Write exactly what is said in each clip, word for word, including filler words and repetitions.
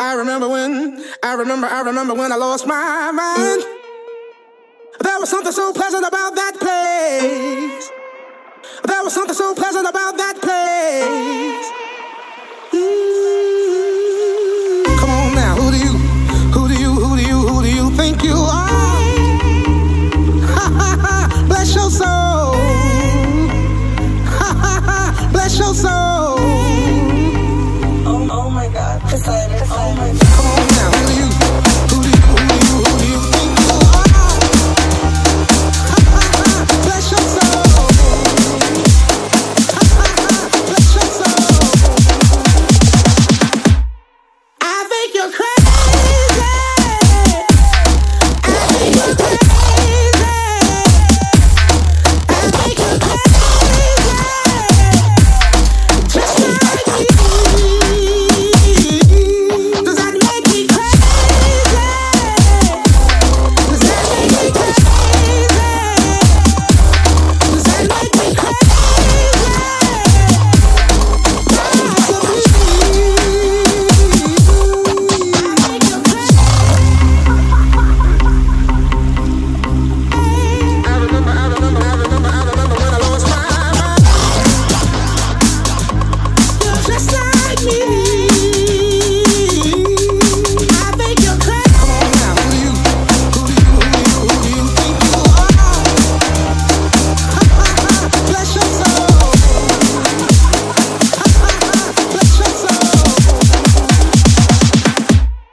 I remember when, I remember, I remember when I lost my mind. There was something so pleasant about that place. There was something so pleasant about that place. Mm-hmm. Come on now, who do you, who do you, who do you, who do you think you are? Ha ha ha, bless your soul. Ha ha ha, bless your soul. Decided, decided. Oh my God. Come on now, who do you, who do you, who do you, who do you think you are? Ha ha ha, bless your soul. Ha ha ha, bless your soul. I think you're crazy. I think you're crazy. I think you're crazy. Just like you.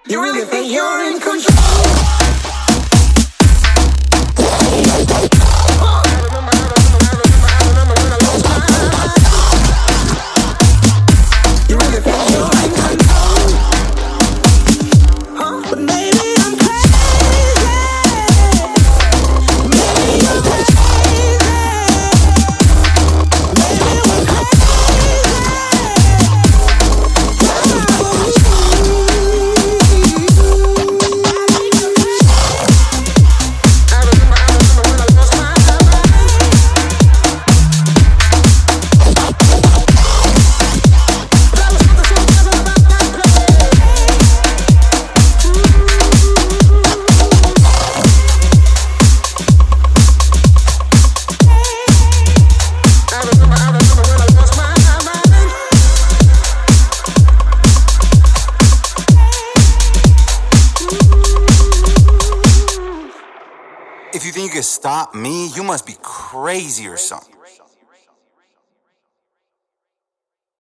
You really think you're in control? If you think you can stop me, you must be crazy or something.